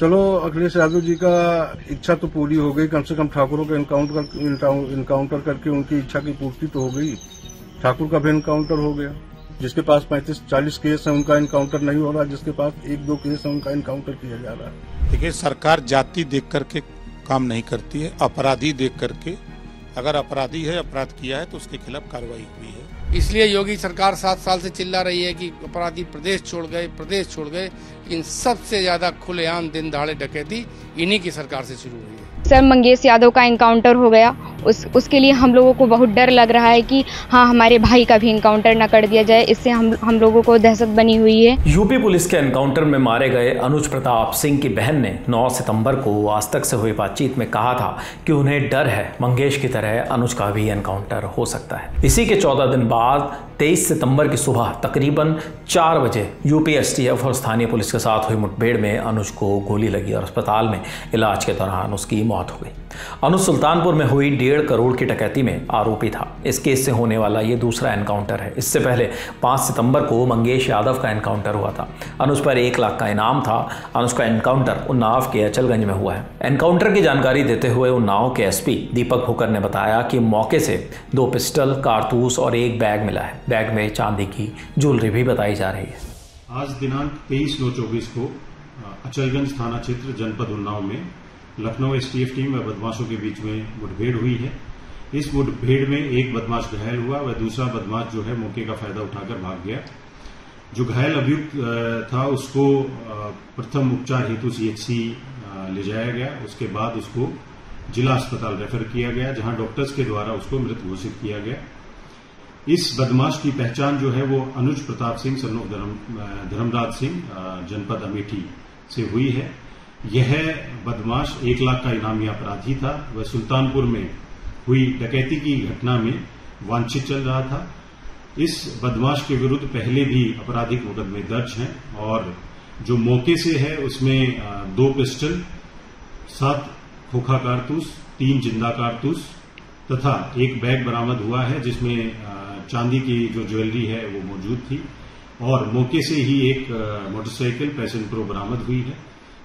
चलो अखिलेश यादव जी का इच्छा तो पूरी हो गई, कम से कम ठाकुरों का इनकाउंटर करके उनकी इच्छा की पूर्ति तो हो गई। ठाकुर का भी इनकाउंटर हो गया, जिसके पास 35-40 केस है उनका इनकाउंटर नहीं हो रहा, जिसके पास 1-2 केस है उनका इनकाउंटर किया जा रहा है। देखिए, सरकार जाति देख करके काम नहीं करती है, अपराधी देख करके। अगर अपराधी है, अपराध किया है तो उसके खिलाफ कार्रवाई हुई है। इसलिए योगी सरकार 7 साल से चिल्ला रही है कि अपराधी प्रदेश छोड़ गए, लेकिन सबसे ज्यादा खुलेआम दिन दहाड़े डकैती इन्हीं की सरकार से शुरू हुई है। सर, मंगेश यादव का इनकाउंटर हो गया, उसके लिए हम लोगों को बहुत डर लग रहा है कि हाँ, हमारे भाई का भी इनकाउंटर न कर दिया जाए। इससे हम लोगों को दहशत बनी हुई है। यूपी पुलिस के इनकाउंटर में मारे गए अनुज प्रताप सिंह की बहन ने 9 सितंबर को आज तक से हुई बातचीत में कहा था कि उन्हें डर है मंगेश की तरह अनुज का भी इनकाउंटर हो सकता है। इसी के 14 दिन बाद 23 सितंबर की सुबह तकरीबन 4 बजे यूपी एसटीएफ और स्थानीय पुलिस के साथ हुई मुठभेड़ में अनुज को गोली लगी और अस्पताल में इलाज के दौरान उसकी मौत हो गई। अनुज सुल्तानपुर में हुई 1.5 करोड़ की डकैती में आरोपी था। इस केस से होने वाला ये दूसरा एनकाउंटर है। इससे पहले 5 सितंबर को मंगेश यादव का एनकाउंटर हुआ था। अनुज पर 1 लाख का इनाम था। अनुज का एनकाउंटर उन्नाव के अचलगंज में हुआ है। एनकाउंटर की जानकारी देते हुए उन्नाव के एसपी दीपक भोकर ने बताया कि मौके से 2 पिस्टल, कारतूस और 1 बैग मिला है। बैग में चांदी की ज्वेलरी भी बताई जा रही है। आज दिनांक 23/9/24 को अचलगंज थाना क्षेत्र जनपद उन्नाव में लखनऊ एसटीएफ टीम व बदमाशों के बीच में मुठभेड़ हुई है। इस मुठभेड़ में 1 बदमाश घायल हुआ व दूसरा बदमाश जो है मौके का फायदा उठाकर भाग गया। जो घायल अभियुक्त था उसको प्रथम उपचार हेतु सीएचसी ले जाया गया। उसके बाद उसको जिला अस्पताल रेफर किया गया, जहां डॉक्टर्स के द्वारा उसको मृत घोषित किया गया। इस बदमाश की पहचान जो है वो अनुज प्रताप सिंह सन ऑफ धर्मराज सिंह जनपद अमेठी से हुई है। यह बदमाश 1 लाख का इनामी अपराधी था। वह सुल्तानपुर में हुई डकैती की घटना में वांछित चल रहा था। इस बदमाश के विरुद्ध पहले भी आपराधिक मुकदमे दर्ज हैं और जो मौके से है उसमें 2 पिस्टल, 7 खोखा कारतूस, 3 जिंदा कारतूस तथा 1 बैग बरामद हुआ है, जिसमें चांदी की जो ज्वेलरी है वो मौजूद थी और मौके से ही 1 मोटरसाइकिल पैशन प्रो बरामद हुई है।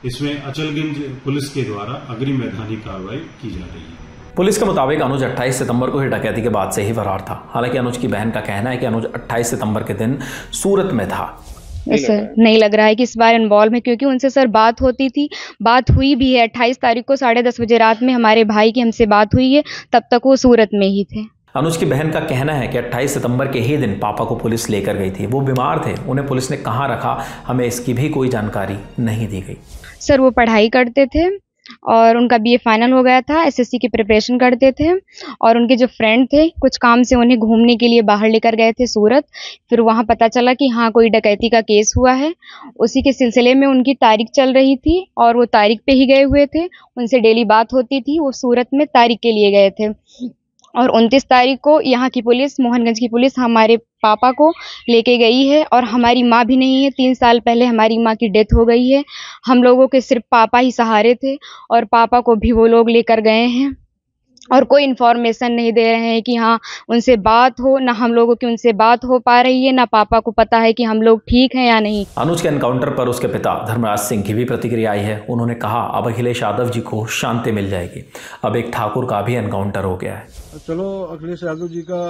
इसमें अचलगंज पुलिस के द्वारा अग्रिम वैधानिक कार्रवाई की जा रही है। पुलिस के मुताबिक अनुज 28 सितंबर को ही डकैती के बाद से ही फरार था। हालांकि अनुज की बहन का कहना है कि अनुज 28 सितंबर के दिन सूरत में था। सर, नहीं लग रहा है कि इस बार इन्वॉल्व है, क्योंकि उनसे सर बात हुई भी है। 28 तारीख को 10:30 बजे रात में हमारे भाई की हमसे बात हुई है, तब तक वो सूरत में ही थे। अनुज की बहन का कहना है कि 28 सितंबर के ही दिन पापा को पुलिस लेकर गई थी। वो बीमार थे, उन्हें पुलिस ने कहाँ रखा हमें इसकी भी कोई जानकारी नहीं दी गई। सर, वो पढ़ाई करते थे और उनका बीए फाइनल हो गया था। एसएससी की प्रिपरेशन करते थे और उनके जो फ्रेंड थे कुछ काम से उन्हें घूमने के लिए बाहर लेकर गए थे सूरत। फिर वहाँ पता चला कि हाँ, कोई डकैती का केस हुआ है। उसी के सिलसिले में उनकी तारीख चल रही थी और वो तारीख पे ही गए हुए थे। उनसे डेली बात होती थी। वो सूरत में तारीख के लिए गए थे और 29 तारीख को यहाँ की पुलिस, मोहनगंज की पुलिस हमारे पापा को लेके गई है और हमारी माँ भी नहीं है। 3 साल पहले हमारी माँ की डेथ हो गई है। हम लोगों के सिर्फ पापा ही सहारे थे और पापा को भी वो लोग लेकर गए हैं और कोई इन्फॉर्मेशन नहीं दे रहे हैं कि हाँ उनसे बात हो। ना हम लोगों की उनसे बात हो पा रही है, ना पापा को पता है कि हम लोग ठीक हैं या नहीं। अनुज के एनकाउंटर पर उसके पिता धर्मराज सिंह की भी प्रतिक्रिया आई है। उन्होंने कहा अब अखिलेश यादव जी को शांति मिल जाएगी। अब एक ठाकुर का भी एनकाउंटर हो गया है। चलो अखिलेश यादव जी का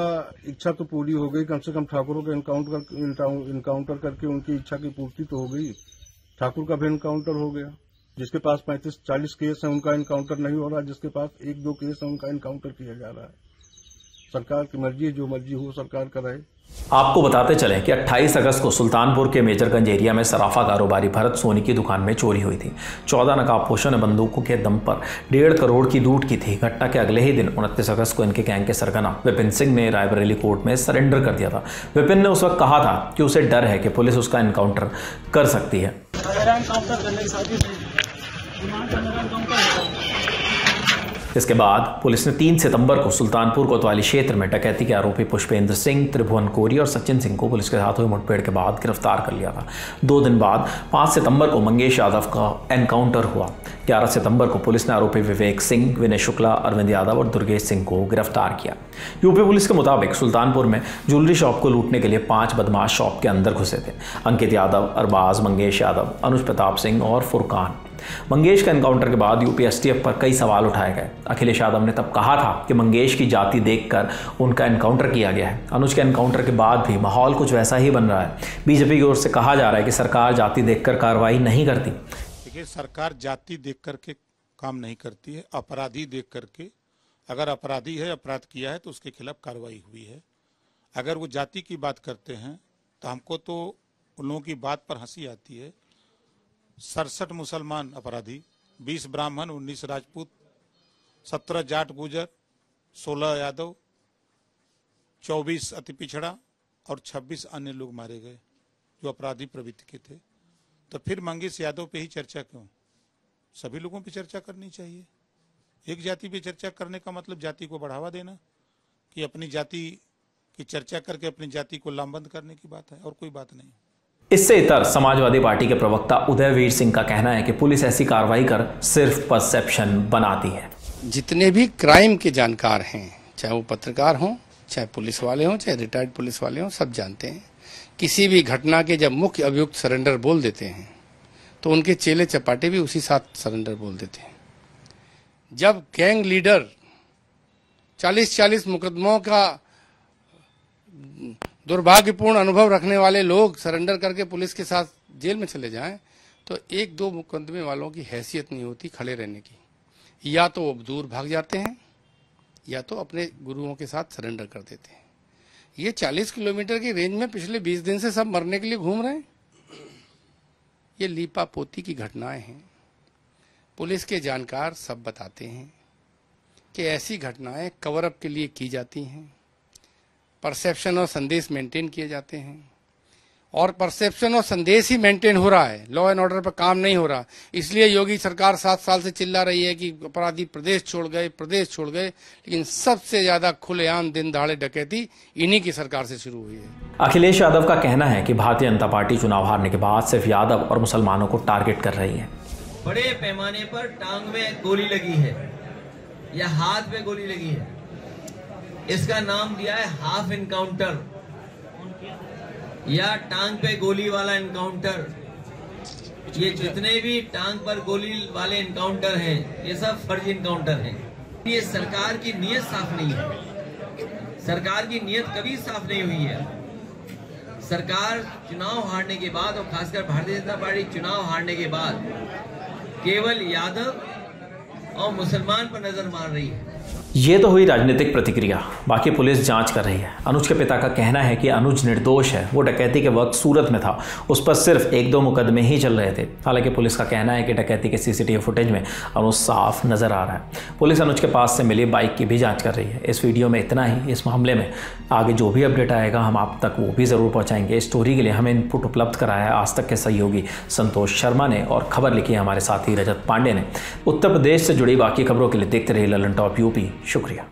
इच्छा तो पूरी हो गई, कम से कम ठाकुरों का इनकाउंटर करके उनकी इच्छा की पूर्ति तो हो गई। ठाकुर का भी इनकाउंटर हो गया, जिसके पास 35-40 केस है उनका इनकाउंटर नहीं हो रहा, जिसके पास 1-2 केस है उनका इनकाउंटर किया जा रहा है। सरकार की मर्जी है, जो मर्जी हो सरकार कराए। आपको बताते चलें कि 28 अगस्त को सुल्तानपुर के मेजरगंज एरिया में सराफा कारोबारी भरत सोनी की दुकान में चोरी हुई थी। 14 नकाबपोशों ने बंदूकों के दम पर 1.5 करोड़ की लूट की थी। घटना के अगले ही दिन 29 अगस्त को इनके गैंग के सरगना विपिन सिंह ने रायबरेली कोर्ट में सरेंडर कर दिया था। विपिन ने उस वक्त कहा था कि उसे डर है कि पुलिस उसका इनकाउंटर कर सकती है। इसके बाद पुलिस ने 3 सितंबर को सुल्तानपुर कोतवाली क्षेत्र में डकैती के आरोपी पुष्पेंद्र सिंह, त्रिभुवन कोरी और सचिन सिंह को पुलिस के साथ हुई मुठभेड़ के बाद गिरफ्तार कर लिया था। 2 दिन बाद 5 सितंबर को मंगेश यादव का एनकाउंटर हुआ। 11 सितंबर को पुलिस ने आरोपी विवेक सिंह, विनय शुक्ला, अरविंद यादव और दुर्गेश सिंह को गिरफ्तार किया। यूपी पुलिस के मुताबिक सुल्तानपुर में ज्वेलरी शॉप को लूटने के लिए 5 बदमाश शॉप के अंदर घुसे थे। अंकित यादव, अरबाज, मंगेश यादव, अनुज प्रताप सिंह और फुरकान। मंगेश के एनकाउंटर के बाद यूपीएसटीएफ पर कई सवाल उठाए गए। अखिलेश यादव ने तब कहा था कि मंगेश की जाति देखकर उनका एनकाउंटर किया गया है। अनुज के एनकाउंटर के बाद भी माहौल कुछ वैसा ही बन रहा है। बीजेपी की ओर से कहा जा रहा है कि सरकार जाति देखकर कार्रवाई नहीं करती। देखिए, सरकार जाति देख करके काम नहीं करती है, अपराधी देख करके, अगर अपराधी है, अपराध किया है तो उसके खिलाफ कार्रवाई हुई है। अगर वो जाति की बात करते हैं तो हमको तो उन लोगों की बात पर हंसी आती है। 67 मुसलमान अपराधी, 20 ब्राह्मण, 19 राजपूत, 17 जाट गुजर, 16 यादव, 24 अति पिछड़ा और 26 अन्य लोग मारे गए जो अपराधी प्रवृत्ति के थे। तो फिर मंगेश यादव पे ही चर्चा क्यों? सभी लोगों पे चर्चा करनी चाहिए। एक जाति पे चर्चा करने का मतलब जाति को बढ़ावा देना, कि अपनी जाति की चर्चा करके अपनी जाति को लामबंद करने की बात है, और कोई बात नहीं। इससे इतर समाजवादी पार्टी के प्रवक्ता उदयवीर सिंह का कहना है कि पुलिस ऐसी कार्रवाई कर सिर्फ परसेप्शन बनाती है। जितने भी क्राइम के जानकार हैं, चाहे वो पत्रकार हों, चाहे पुलिस वाले हों, चाहे रिटायर्ड पुलिस वाले हों, सब जानते हैं किसी भी घटना के जब मुख्य अभियुक्त सरेंडर बोल देते हैं तो उनके चेले चपाटे भी उसी साथ सरेंडर बोल देते हैं। जब गैंग लीडर 40-40 मुकदमों का दुर्भाग्यपूर्ण अनुभव रखने वाले लोग सरेंडर करके पुलिस के साथ जेल में चले जाएं तो 1-2 मुकदमे वालों की हैसियत नहीं होती खड़े रहने की। या तो वो दूर भाग जाते हैं या तो अपने गुरुओं के साथ सरेंडर कर देते हैं। ये 40 किलोमीटर की रेंज में पिछले 20 दिन से सब मरने के लिए घूम रहे हैं। ये लीपापोती की घटनाएं हैं। पुलिस के जानकार सब बताते हैं कि ऐसी घटनाएं कवरअप के लिए की जाती हैं। परसेप्शन और संदेश मेंटेन किए जाते हैं और परसेप्शन और संदेश ही मेंटेन हो रहा है। लॉ एंड ऑर्डर पर काम नहीं हो रहा, इसलिए योगी सरकार 7 साल से चिल्ला रही है कि अपराधी प्रदेश छोड़ गए, लेकिन सबसे ज्यादा खुलेआम दिन दहाड़े डकैती इन्हीं की सरकार से शुरू हुई है। अखिलेश यादव का कहना है कि भारतीय जनता पार्टी चुनाव हारने के बाद सिर्फ यादव और मुसलमानों को टारगेट कर रही है। बड़े पैमाने पर टांग में गोली लगी है या हाथ में गोली लगी है, इसका नाम दिया है हाफ एनकाउंटर या टांग पे गोली वाला एनकाउंटर। ये जितने भी टांग पर गोली वाले एनकाउंटर हैं, ये सब फर्जी एनकाउंटर हैं। ये सरकार की नीयत साफ नहीं है, सरकार की नीयत कभी साफ नहीं हुई है। सरकार चुनाव हारने के बाद और खासकर भारतीय जनता पार्टी चुनाव हारने के बाद केवल यादव और मुसलमान पर नजर मार रही है। ये तो हुई राजनीतिक प्रतिक्रिया, बाकी पुलिस जांच कर रही है। अनुज के पिता का कहना है कि अनुज निर्दोष है, वो डकैती के वक्त सूरत में था, उस पर सिर्फ 1-2 मुकदमे ही चल रहे थे। हालांकि पुलिस का कहना है कि डकैती के सीसीटीवी फुटेज में अनुज साफ नजर आ रहा है। पुलिस अनुज के पास से मिली बाइक की भी जांच कर रही है। इस वीडियो में इतना ही। इस मामले में आगे जो भी अपडेट आएगा हम आप तक वो भी ज़रूर पहुँचाएंगे। इस स्टोरी के लिए हमें इनपुट उपलब्ध कराया आज तक के सहयोगी संतोष शर्मा ने और खबर लिखी हमारे साथी रजत पांडे ने। उत्तर प्रदेश से जुड़ी बाकी खबरों के लिए देखते रहिए ललन टॉप यूपी। शुक्रिया।